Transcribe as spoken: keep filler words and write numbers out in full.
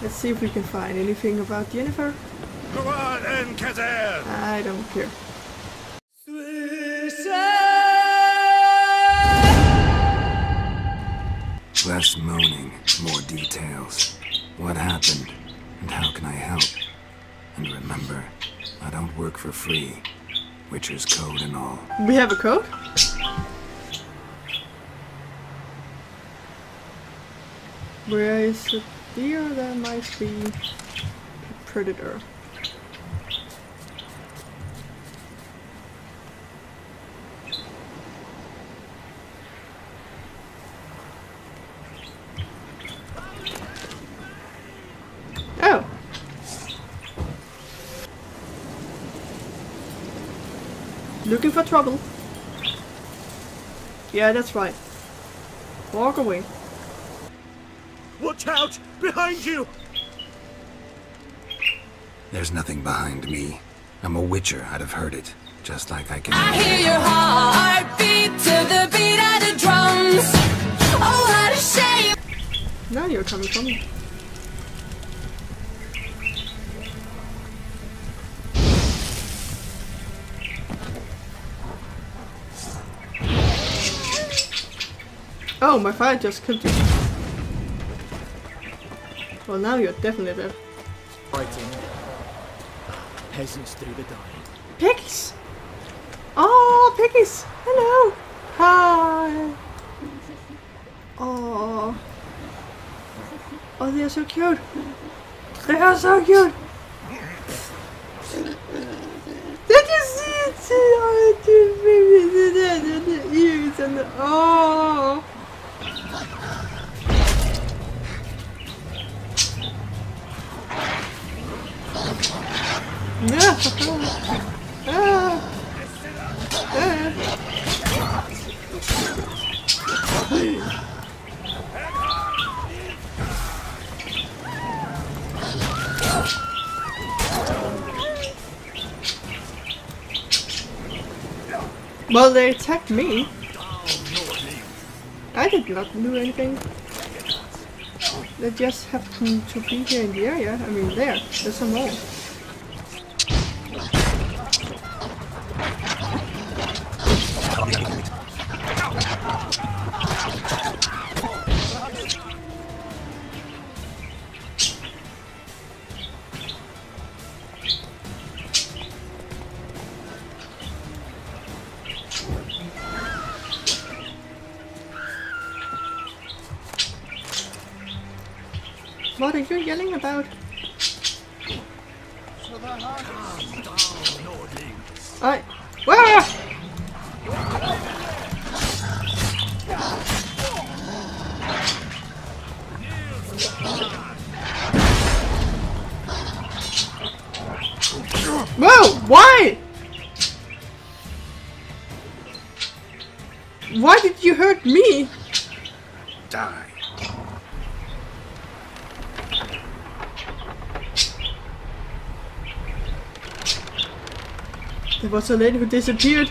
Let's see if we can find anything about Yennefer. Luan and Kazel! I don't care. Less moaning, more details. What happened, and how can I help? And remember, I don't work for free. Witcher's code and all. We have a code? Where is it? Here there might be a predator. Oh! Looking for trouble. Yeah, that's right. Walk away. Watch out! Behind you! There's nothing behind me. I'm a witcher, I'd have heard it. Just like I can... I hear your heartbeat to the beat of the drums. Oh, what a shame! Now you're coming from me. Oh, my fire just continued. Well, now you're definitely dead. Fighting peasants through the dying. Piggies! Oh, piggies! Hello! Hi! Oh, oh, they are so cute! They are so cute! Did you see it? See all the two babies and the ears and the oh! No! Ah. Ah. Well, they attacked me. I did not do anything. They just happened to be here in the area. I mean, there. There's some more. What are you yelling about? I... Where? Whoa! Why? Why did you hurt me? Die. There was a lady who disappeared.